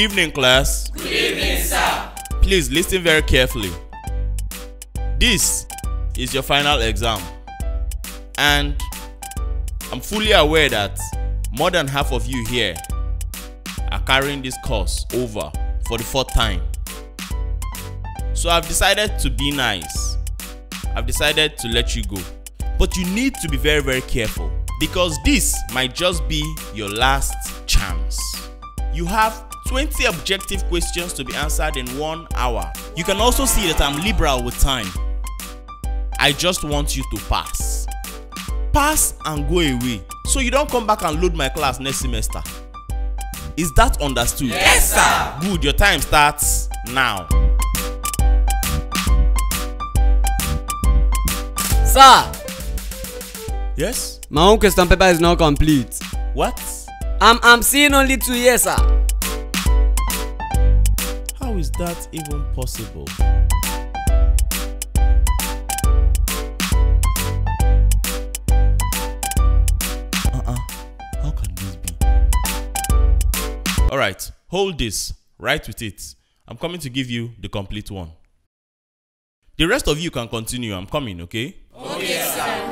evening, class. Good evening, sir. Please listen very carefully. This is your final exam, and I'm fully aware that more than half of you here are carrying this course over for the 4th time. So I've decided to be nice. I've decided to let you go. But you need to be very, very careful, because this might just be your last chance. You have 20 objective questions to be answered in 1 hour. You can also see that I'm liberal with time. I just want you to pass. Pass and go away, so you don't come back and load my class next semester. Is that understood? Yes, sir. Good, your time starts now. Sir! Yes? My own question paper is not complete. What? I'm seeing only 2 years, sir. How is that even possible? How can this be? Alright, hold this. Write with it. I'm coming to give you the complete one. The rest of you can continue. I'm coming, okay? Okay, sir.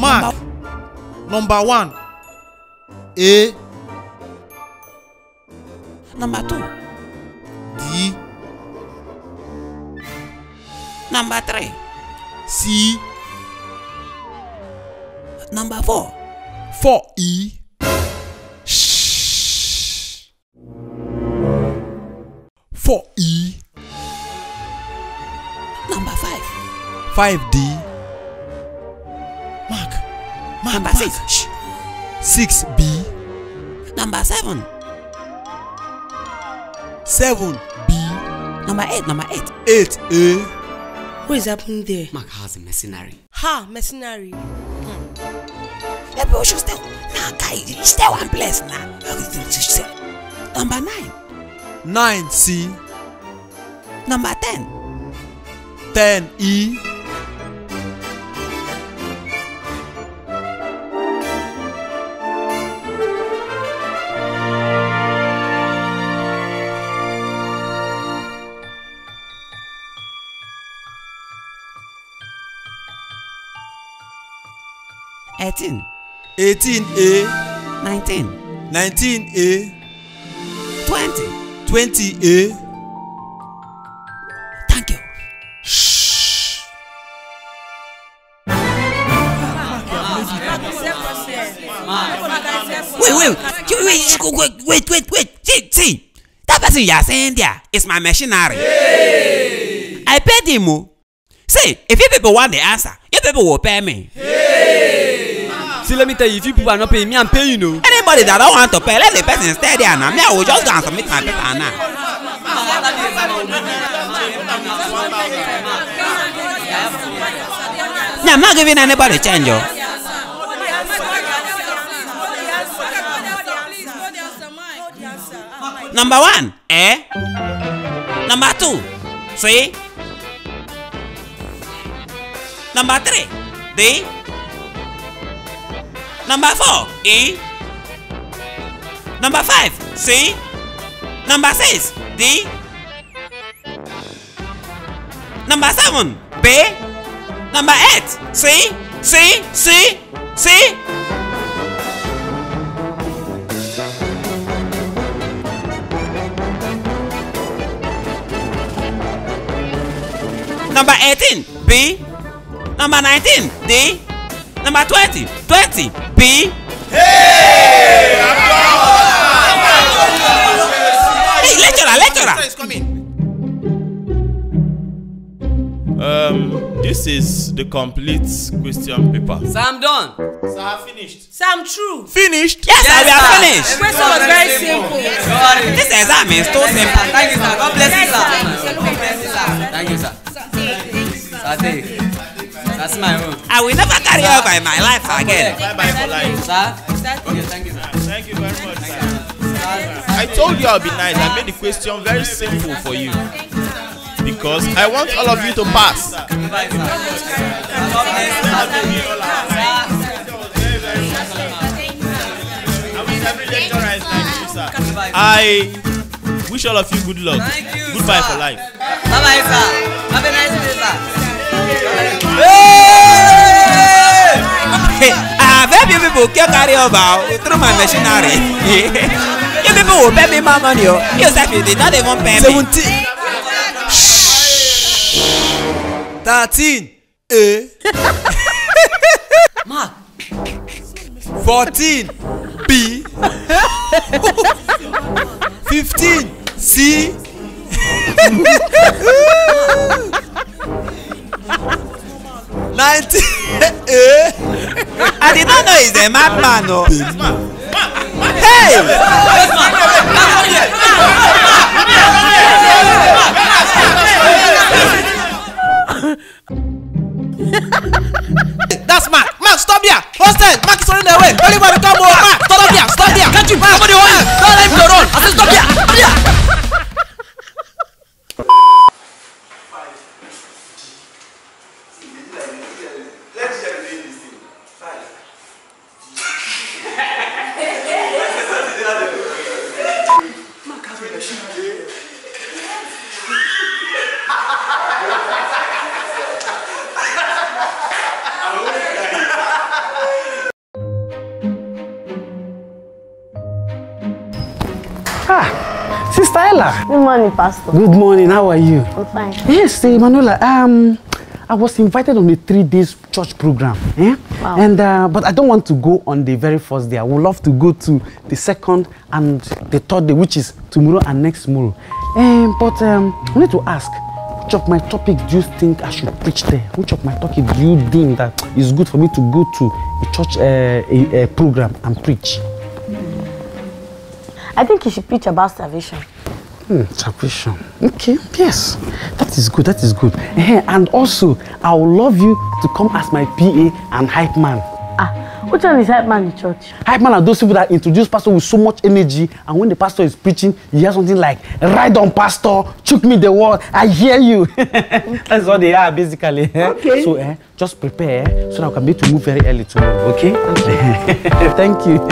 Mark, number 1, A. Number 2, D. Number 3, C. Number 4, 4E. Shh. 4E. Number 5, 5D. Number 6. Shh. 6B. Number 7. 7B. Number 8. Number 8. 8A. What is happening there? Mark has a mercenary. Ha! Mercenary. Maybe we should stay. Nah, guy, stay one place now. Everything should stay. Number 9. 9C. Number 10. 10E. 18. 18A. 19. 19A. 20. 20A. Thank you. Shh. Wait. See. That person you are saying there is my machinery. Hey. I paid him. See, if you people want the answer, you people will pay me. Hey. See, let me tell you, if you people are not paying me, I'm paying you, know. Anybody that don't want to pay, let the person stay there now. Me, I will just go and submit my paper now. No, I'm not giving anybody change, yo. Number 1, eh? Number 2, see? Number 3, D. Number 4, E. Number 5, C. Number 6, D. Number 7, B. Number 8, C. C. Number 18, B. Number 19, D. Number 20, B. Hey! Hey, lecturer! This is the complete question paper. Sir, I'm done. Sir, I finished. Sir, I'm true. Finished? Yes, sir, we are finished. The question was very simple. This exam is so simple. Thank you, sir. God bless you, sir. God bless you, sir. Thank you, sir. Sir, that's my own. I will never carry over in my life again. Bye-bye for life. Sir? Okay, thank you, sir. Thank you very much, sir. I told you I'll be nice. I made the question very simple for you. Because I want all of you to pass. I wish all of you good luck. Goodbye for life. Bye-bye, sir. Have a nice day, sir. I have helped you people carry over through my machinery. You people will pay me my money. Yourself, you did not even pay me. 13. Eh? Mark. 14. B. 15. C. 19. Eh? I did not know he's a madman, no. Hey! That's Mark. Mark, stop there. Hostel. Mark is running away. Everybody come over. Mark, stop there. Stop there. Catch him. Somebody hold him. Don't let him go run. I said stop there. Stop there. Good morning, Pastor. Good morning, how are you? I'm fine. Yes, Emmanuella, I was invited on a 3-day church program. Eh? Wow. And, but I don't want to go on the very first day. I would love to go to the 2nd and the 3rd day, which is tomorrow and next tomorrow. I need to ask, which of my topics do you think I should preach there? Which of my topics do you think that is good for me to go to a church program and preach? I think you should preach about salvation. Salvation. Okay, yes. That is good, that is good. And also, I would love you to come as my PA and hype man. Ah, which one is hype man in church? Hype man are those people that introduce pastor with so much energy, and when the pastor is preaching, you hear something like, "Ride on, pastor, choke me the wall, I hear you." Okay. That's what they are, basically. Okay. So, just prepare, so that we can be able to move very early tomorrow, okay? Okay. Thank you.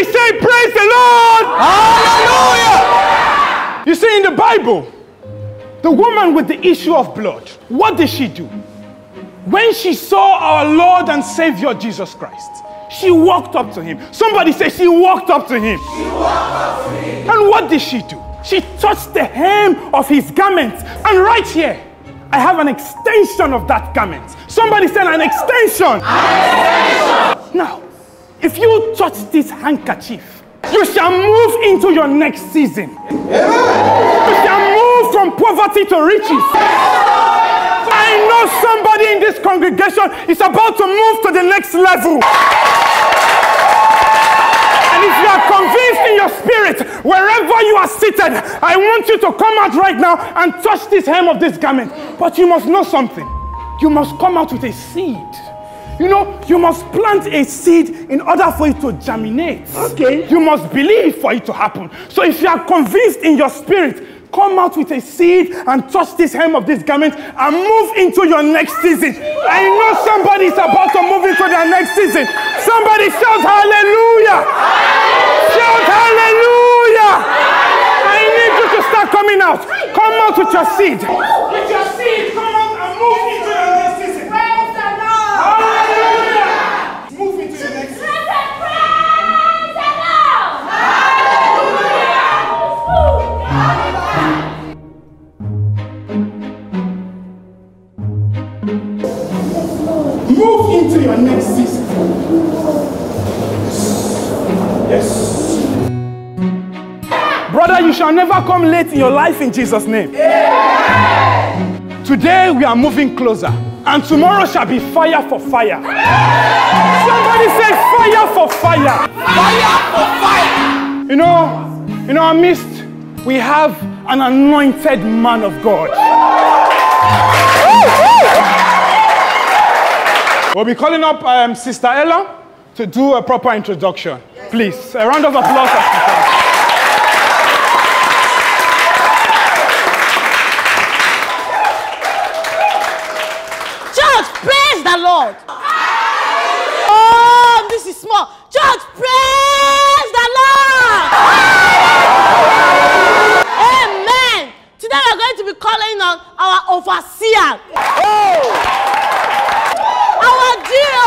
Say praise the Lord! Hallelujah! You see, in the Bible, the woman with the issue of blood, what did she do? When she saw our Lord and Savior Jesus Christ, she walked up to him. Somebody say she walked up to him. She walked up to him. And what did she do? She touched the hem of his garment. And right here, I have an extension of that garment. Somebody said an extension. An extension. Now, if you touch this handkerchief, you shall move into your next season. You shall move from poverty to riches. I know somebody in this congregation is about to move to the next level. And if you are convinced in your spirit, wherever you are seated, I want you to come out right now and touch this hem of this garment. But you must know something. You must come out with a seed. You know, you must plant a seed in order for it to germinate. Okay. You must believe for it to happen. So if you are convinced in your spirit, come out with a seed and touch this hem of this garment and move into your next season. I know somebody is about to move into their next season. Somebody shout hallelujah! Shout hallelujah! I need you to start coming out. Come out with your seed. With your seed, come out and move into your next season. Praise the Lord! Move into your next season. Yes. Brother, you shall never come late in your life in Jesus' name. Yeah. Today we are moving closer, and tomorrow shall be fire for fire. Somebody say fire for fire. Fire for fire. You know, in our midst, we have an anointed man of God. We'll be calling up Sister Ella to do a proper introduction. Please, a round of applause. Church, praise the Lord. Oh, this is small. Church, praise the Lord. Amen. Today we are going to be calling on our overseer. Our DO.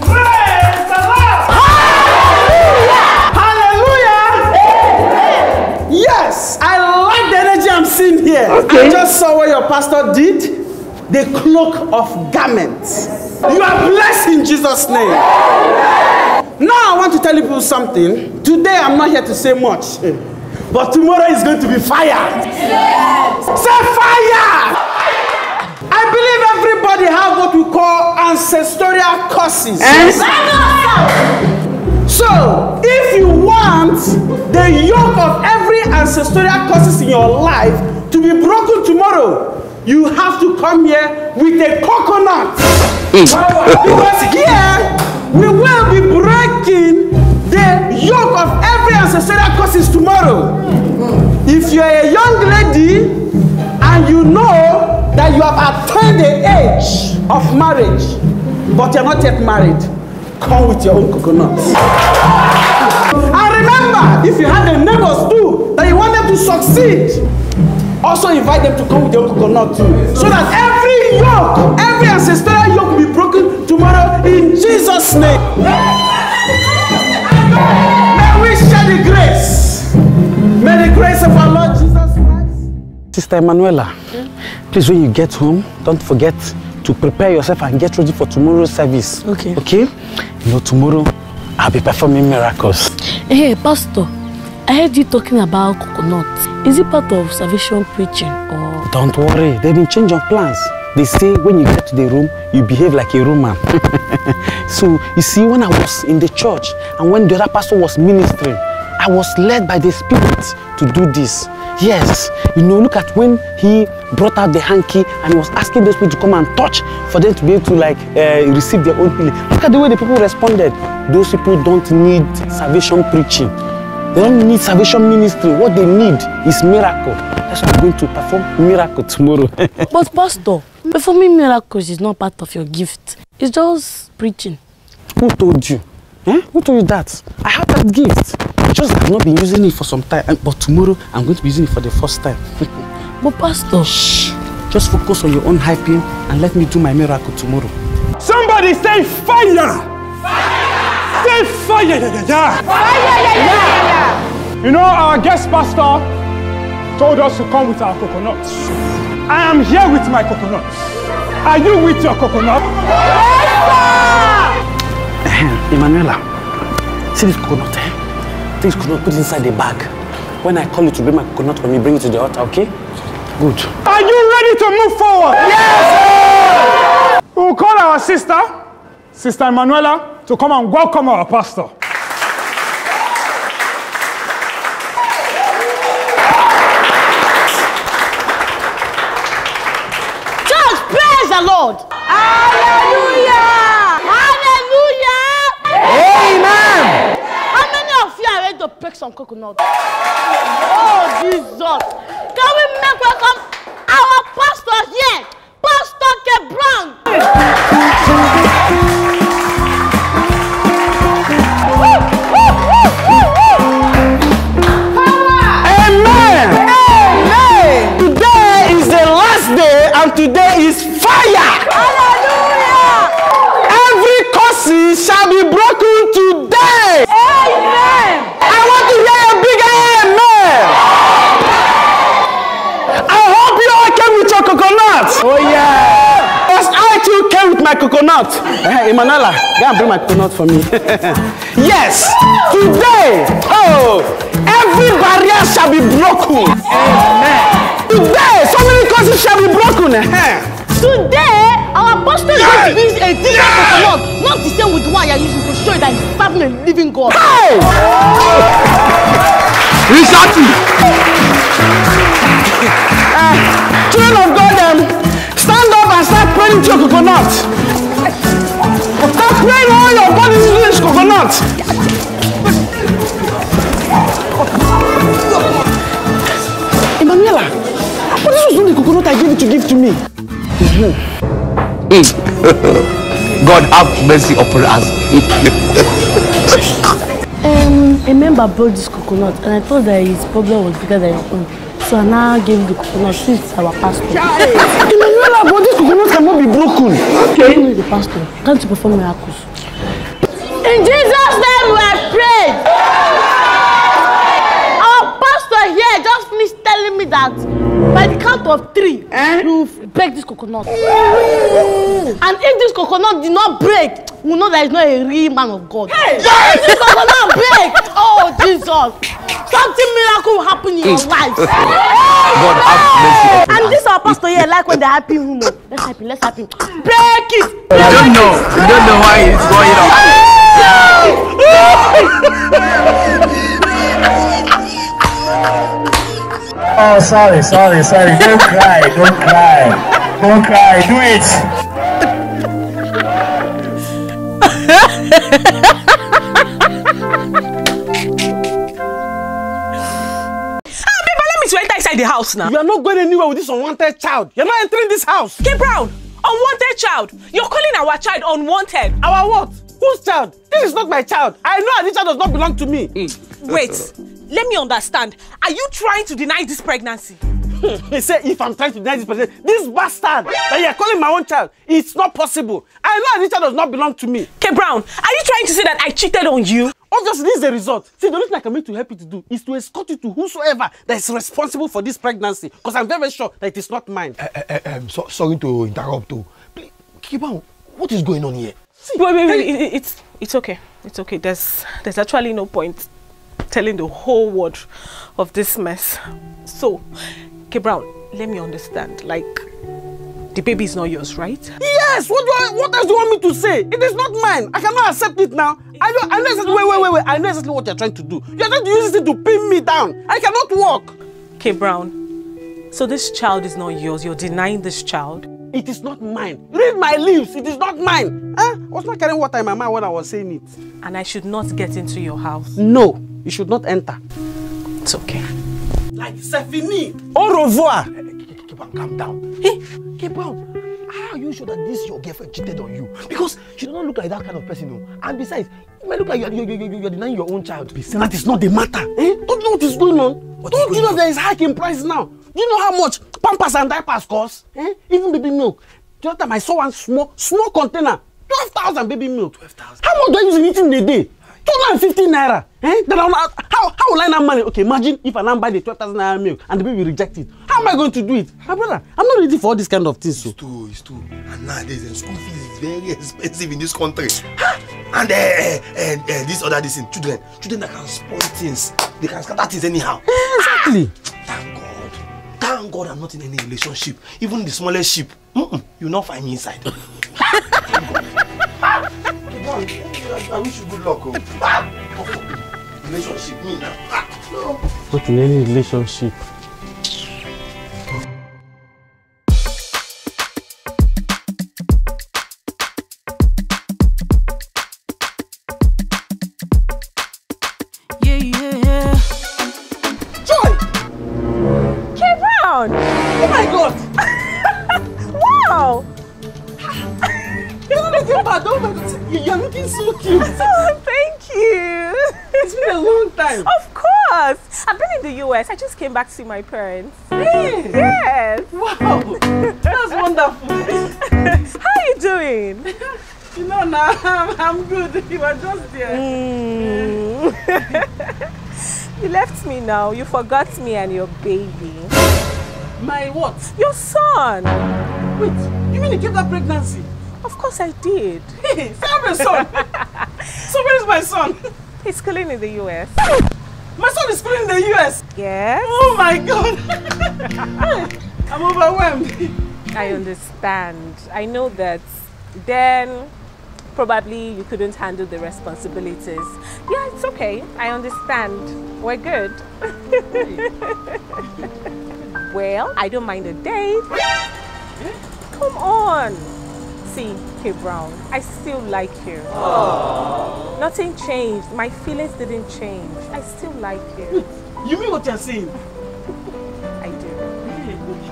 Praise the Lord. Hallelujah. Hallelujah. Yes, I like the energy I'm seeing here. Okay. I just saw what your pastor did. The cloak of garments. You are blessed in Jesus' name. Now I want to tell you something. Today I'm not here to say much, but tomorrow is going to be fire. Say fire! I believe everybody have what we call ancestral curses. So, if you want the yoke of every ancestral curses in your life to be broken tomorrow, you have to come here with a coconut. Because here, we will be breaking the yoke of every ancestral curses tomorrow. If you are a young lady and you know that you have attained the age of marriage, but you are not yet married, come with your own coconuts. And remember, if you have the neighbors too, that you want them to succeed, also invite them to come with their coconut too, so that every yoke, every ancestral yoke will be broken tomorrow in Jesus' name. May we share the grace. May the grace of our Lord Jesus Christ. Sister Emmanuella, please when you get home, don't forget to prepare yourself and get ready for tomorrow's service. Okay. Okay? You know, tomorrow I'll be performing miracles. Hey, Pastor. I heard you talking about coconuts. Is it part of salvation preaching or...? Don't worry, they've been changed of plans. They say when you get to the room, you behave like a Roman. So, you see, when I was in the church and when the other pastor was ministering, I was led by the Spirit to do this. Yes, you know, look at when he brought out the hanky and he was asking those people to come and touch for them to be able to like receive their own healing. Look at the way the people responded. Those people don't need salvation preaching. They don't need salvation ministry. What they need is miracle. That's why I'm going to perform miracle tomorrow. But Pastor, performing miracles is not part of your gift. It's just preaching. Who told you? Eh? Who told you that? I have that gift. I just have not been using it for some time. But tomorrow, I'm going to be using it for the first time. But Pastor... Shh! Just focus on your own hyping and let me do my miracle tomorrow. Somebody say fire! Fire! Say fire! Da, da, da. Fire! Da, da, da. You know, our guest pastor told us to come with our coconuts. I am here with my coconuts. Are you with your coconut? Yes, Emmanuella, see this coconut, eh? This coconut, put it inside the bag. When I call you to bring my coconut for me, bring it to the altar, okay? Good. Are you ready to move forward? Yes! We'll call our sister, Sister Emmanuella, to come and welcome our pastor. Lord. Hallelujah! Hallelujah! Amen! How many of you are ready to break some coconuts? Oh, Jesus! Can we make welcome our pastor here, Pastor K-Brown? Amen! Amen! Today is the last day and today is fire! Hallelujah! Every curse shall be broken today! Amen! I want to hear a big amen! my coconut. Emmanuella, go and bring my coconut for me. Yes, today, oh, every barrier shall be broken. Amen. Today, so many causes shall be broken. Today, our pastor is using a different coconut, not the same with the one you are using to show that he's serving a living God. Hey! Children of God, stand up and start praying to your coconut. Start praying all your body to this coconut. Emmanuella, what is this with the coconut I gave you to give to me? God have mercy upon us. A member brought this coconut and I thought that his problem was bigger than his own. So I now gave the coconut to our pastor. Emmanuella, but this coconut cannot be broken. Okay. The pastor, can't you perform miracles? In Jesus' name we have prayed. Our pastor here just finished telling me that by the count of 3, you break this coconut. And if this coconut did not break, we know that he's not a real man of God. Hey. If this coconut break, oh Jesus. Something miracle will happen in your life. God have mercy. And this our pastor here, like when they're happy, who knows? Let's happy, let's happy. Break it! You don't know. You don't know why it's going on. Oh, sorry. Don't cry, don't cry. Don't cry, do it. The house now. You are not going anywhere with this unwanted child. You are not entering this house. K-Brown, unwanted child. You are calling our child unwanted. Our what? Whose child? This is not my child. I know this child does not belong to me. Wait, let me understand. Are you trying to deny this pregnancy? He said, if I'm trying to deny this pregnancy, this bastard that you are calling my own child, it's not possible. I know this child does not belong to me. K-Brown, are you trying to say that I cheated on you? Obviously, this is the result. See, the only thing I can make to help you to do is to escort you to whosoever that is responsible for this pregnancy, because I'm very sure that it is not mine. Sorry to interrupt, too. Please, K-Brown, what is going on here? See, wait. It's okay. It's okay. There's actually no point telling the whole world of this mess. So, K-Brown, let me understand. Like, the baby is not yours, right? Yes! What else do you want me to say? It is not mine. I cannot accept it now. I know exactly, wait. I know exactly what you're trying to do. You're trying to use this thing to pin me down. I cannot walk. K-Brown, so this child is not yours. You're denying this child. It is not mine. Read my lips. It is not mine. Huh? I was not carrying water in my mind when I was saying it. And I should not get into your house. No, you should not enter. It's okay. Like, c'est fini. Au revoir. K-Brown, calm down. Hey, K-Brown, how are you sure that this your girlfriend cheated on you? Because she does not look like that kind of person, no. And besides, you may look like you're denying your own child. Listen, that is not the matter. Eh? Don't you know what is going on? Don't you know there is hike in price now? Do you know how much Pampers and diapers cost? Eh? Even baby milk. The other time I saw one small container, 12,000 baby milk. 12,000. How much do I use in eating in a day? 215 naira. Eh? Then how will I now manage? Okay, imagine if I now buy the 12,000 naira milk and the baby reject it. How am I going to do it? My brother, I'm not ready for all this kind of things. So. It's true. And nowadays, the school fees is very expensive in this country. And this other thing, children that can spoil things, they can scatter things anyhow. Exactly. Thank God I'm not in any relationship. Even the smallest sheep, you'll not find me inside. Thank God. I wish you good luck. Relationship, me now. Not in any relationship. Yeah. Joy! K-Brown! Oh my God! Wow! You're looking so cute. Oh, thank you. It's been a long time. Of course. I've been in the US. I just came back to see my parents. Really? Yes. Wow. That's wonderful. How are you doing? You know, now I'm good. You are just there. You left me now. You forgot me and your baby. My what? Your son. Wait, you mean he kept that pregnancy? Of course I did. Hey, my son. So where is my son? He's schooling in the US. My son is schooling in the US? Yes. Oh my God. I'm overwhelmed. I understand. I know that then probably you couldn't handle the responsibilities. Yeah, it's okay. I understand. We're good. Well, I don't mind a date. Come on. See, K-Brown, I still like you. Aww. Nothing changed. My feelings didn't change. I still like you. You mean what you're saying? I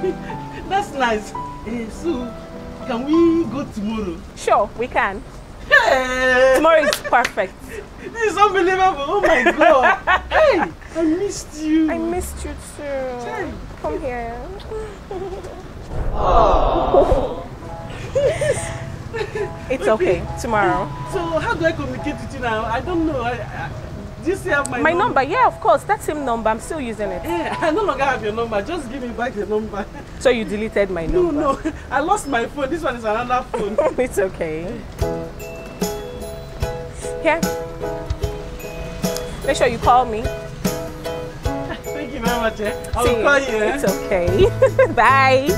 do. That's nice. So, can we go tomorrow? Sure, we can. Hey. Tomorrow is perfect. This is unbelievable. Oh my God. Hey, I missed you. I missed you too. Hey. Come here. Oh. It's okay. Tomorrow. So how do I communicate with you now? I don't know. Do you still have my number? Yeah, of course. That same number. I'm still using it. Yeah, I no longer have your number. Just give me back your number. So you deleted my number? No. I lost my phone. This one is another phone. It's okay. Here. Make sure you call me. Thank you very much. I will call you. It's okay. Bye.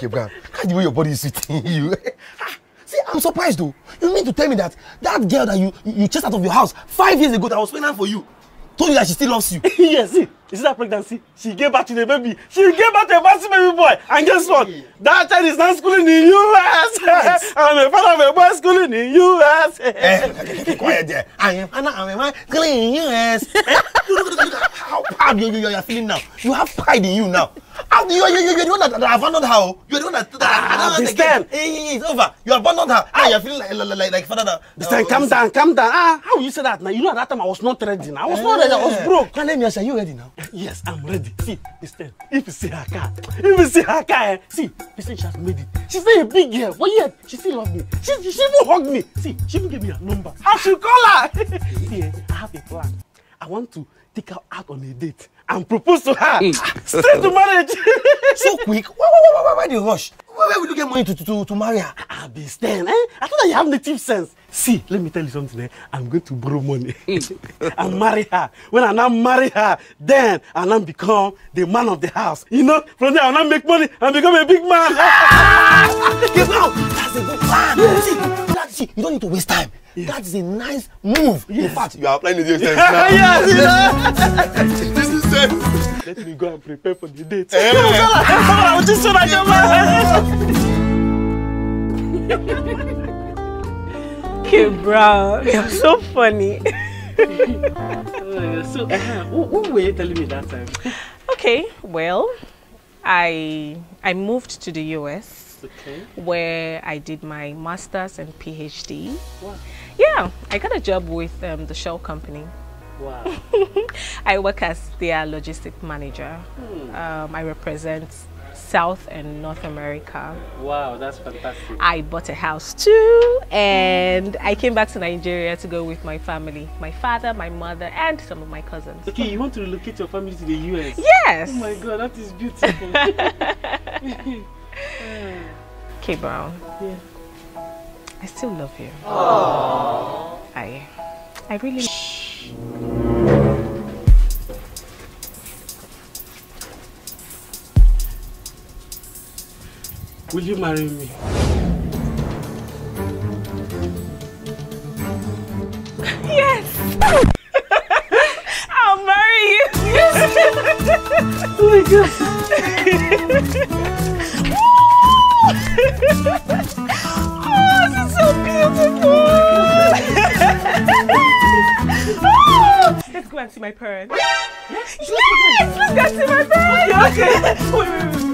Wait, the way your body is sitting you. See, I'm surprised though. You mean to tell me that that girl that you chased out of your house 5 years ago that was pregnant for you told you that she still loves you? Yes, see, is that pregnancy? She gave back to the baby. She gave back to a massive baby boy. And guess what? That child is now schooling in the US. Yes. I'm a father of a boy schooling in the US. Quiet there. I am a man schooling in the US. How proud you are feeling now. You have pride in you now. You're the one that abandoned her. You're the one that abandoned her. It's over. You abandoned her. Ah, you're feeling like father. Calm down. Ah, how you say that now? You know at that time I was not ready now. I was not ready. I was broke. Can let me ask you, are you ready now? Yes, I'm ready. See, listen. If you see her car, see, listen, she has made it. She's not a big girl, but yet she still loves me. She even hugged me. See, she even gave me her number. I should call her. See, I have a plan. I want to take her out on a date and propose to her. Straight to marriage. So quick? Why the rush? Where will you get money to marry her? I'll be stern, eh? I thought that you have native sense. See, let me tell you something, eh? I'm going to borrow money and marry her. When I now marry her, then I'll now become the man of the house. You know, from there I'll now make money and become a big man. That's a good plan. Yeah. You don't need to waste time. Yes. That is a nice move. Yes. In fact, you are applying the sense now. Yes, this is sense. Let me go and prepare for the date. Hey. K-Brown, you're so funny. What were you telling me that time? Okay, well, I moved to the US. Okay. Where I did my master's and PhD. Wow. Yeah, I got a job with the Shell Company. Wow. I work as their logistic manager. Hmm. I represent South and North America. Wow, that's fantastic. I bought a house too, and I came back to Nigeria to go with my family. My father, my mother, and some of my cousins. Okay, you want to relocate your family to the US? Yes. Oh my God, that is beautiful. K-Brown, yeah. I still love you. Aww. I really. Shh. Will you marry me? Yes. I'll marry you. Yes. Oh my God. Oh, this is so beautiful! Oh, let's go and see my my parents. Yes, yes, let's go see my parents. Okay.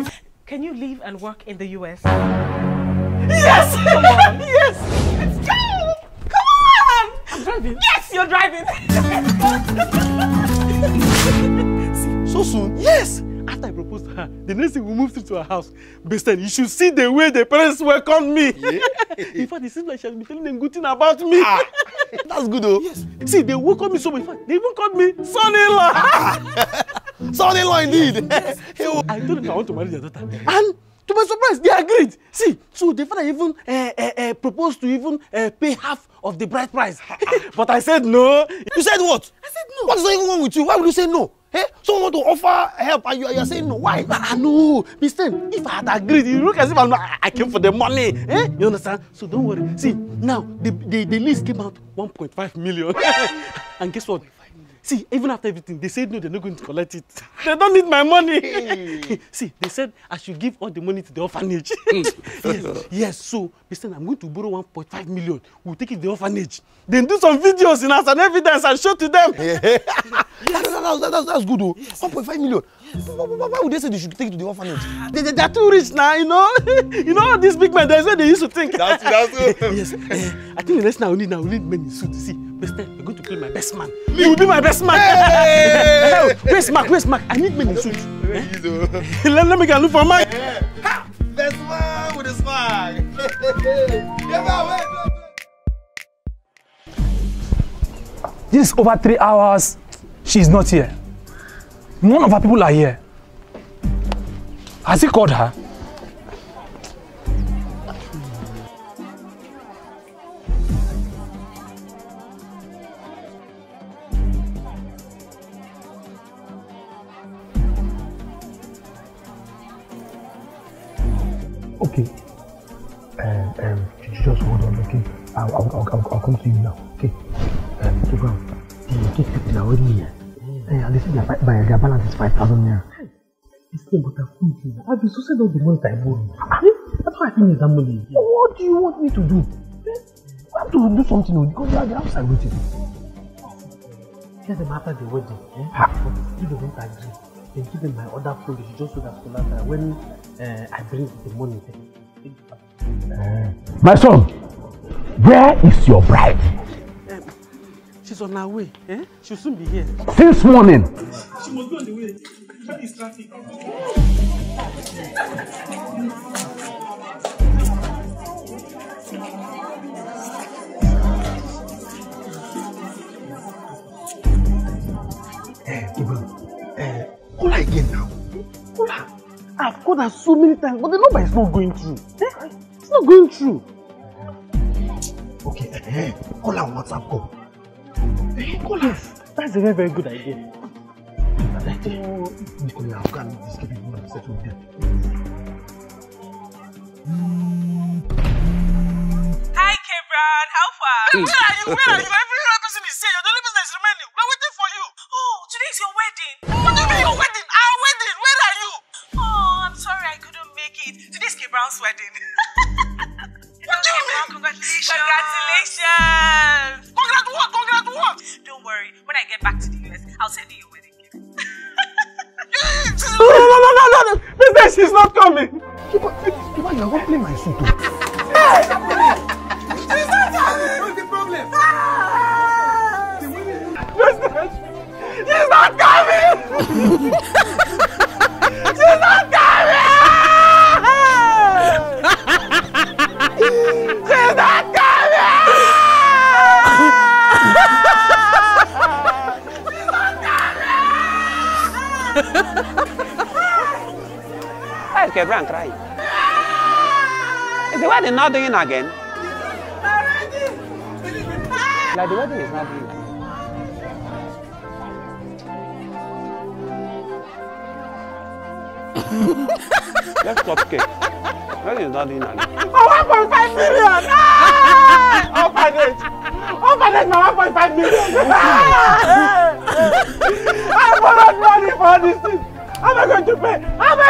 Wait. Can you live and work in the US? Yes. Come on. Yes. Let's go. Come on. I'm driving. Yes, you're driving. See, so soon. Yes. After I proposed to her, the next thing we moved to her house. Bestie, you should see the way the parents welcomed me. Yeah. In fact, it seems like she has been telling them good thing about me. Ah. That's good though. Yes. See, they welcomed me so much. In fact, they even called me son-in-law. Ah. Son-in-law indeed. Yes. Yes. I told them I want to marry their daughter. And to my surprise, they agreed. See, so the father even proposed to even pay half of the bride price. But I said no. You said what? I said no. What is even wrong with you? Why would you say no? Hey, someone want to offer help and you are saying no. Why? Ah, no. Listen, if I had agreed, you look as if I'm not, I came for the money. Eh? You understand? So don't worry. See, now the list came out 1.5 million. And guess what? See, even after everything, they said no, they're not going to collect it. They don't need my money. See, they said I should give all the money to the orphanage. Yes, yes, so listen, I'm going to borrow 1.5 million. We'll take it to the orphanage. Then do some videos in as an evidence and show to them. That's good though. Yes. 1.5 million. Yes. Why would they say they should take it to the orphanage? They are too rich now, you know. You know, these big men, that's what they used to think. That's good. Yes. I think the next time we need men in suits. See, I'm going to play my best man. You will be my best man. Hey! Where's Mark? I need men in suits. Let me go look for Mark. Yeah. Best man with a swag. This is over 3 hours. She's not here. None of her people are here. Has he called her? Okay. Just hold on, okay? I'll come to you now, okay? The kids are already here. They said their balance is 5,000 naira. It's still about a food. I've been so sad all the money that I borrowed. That's why I think it's that money. What do you want me to do? I have to do something because they are outside waiting. Tell them after the wedding. If they don't agree, then give them my other food. They should just do that for that. When I bring the money, my son, where is your bride? She's on her way. Eh? She'll soon be here. Since morning. She must be on the way. That is traffic. Hey, K-Brown. Call her again now. Call her. I've called her so many times, but the number is not going through. Eh? It's not going through. Okay, call her on WhatsApp call. Nicholas, that's a very, very good idea. Nicholas, I've got to escape people and settle with them. Hi, K-Brown, how far? Where are you? Every other person is here. You're the only person that's remaining. We're waiting for you. Oh, today's your wedding. What do you mean your wedding? Our wedding. Where are you? Oh, I'm sorry I couldn't make it. Today's K-Brown's wedding. What do you mean? Congratulations. Congratulations. Congrats what? Don't worry. When I get back to the US, I'll send you your wedding gift. No. Business, she's not coming. Keep on, you're opening my suit. She's not coming. What's the problem? Business, she's not coming. She's not coming. She's not coming! She's not coming! Why is K-Brown crying? Is the wedding not doing again? Like the wedding is not doing again. Let's stop cake. That is not in it. Oh, 1.5 million! Ah! Orphanage, my 1.5 million! I borrowed money for this thing! How am I going to pay? How am I